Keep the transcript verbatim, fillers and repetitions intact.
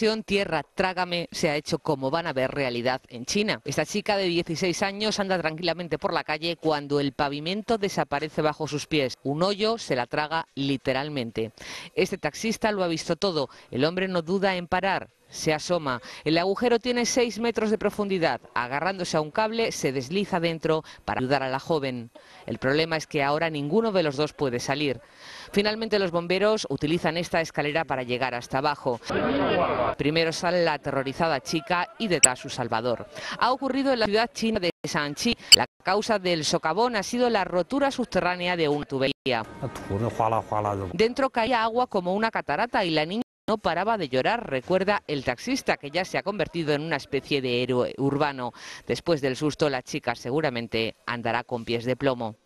acción Tierra Trágame se ha hecho, como van a ver, realidad en China. Esta chica de dieciséis años anda tranquilamente por la calle cuando el pavimento desaparece bajo sus pies. Un hoyo se la traga literalmente. Este taxista lo ha visto todo. El hombre no duda en parar. Se asoma. El agujero tiene seis metros de profundidad. Agarrándose a un cable, se desliza dentro para ayudar a la joven. El problema es que ahora ninguno de los dos puede salir. Finalmente los bomberos utilizan esta escalera para llegar hasta abajo. Primero sale la aterrorizada chica y detrás su salvador. Ha ocurrido en la ciudad china de Shanxi. La causa del socavón ha sido la rotura subterránea de una tubería. Dentro caía agua como una catarata y la niña no paraba de llorar, recuerda el taxista, que ya se ha convertido en una especie de héroe urbano. Después del susto, la chica seguramente andará con pies de plomo.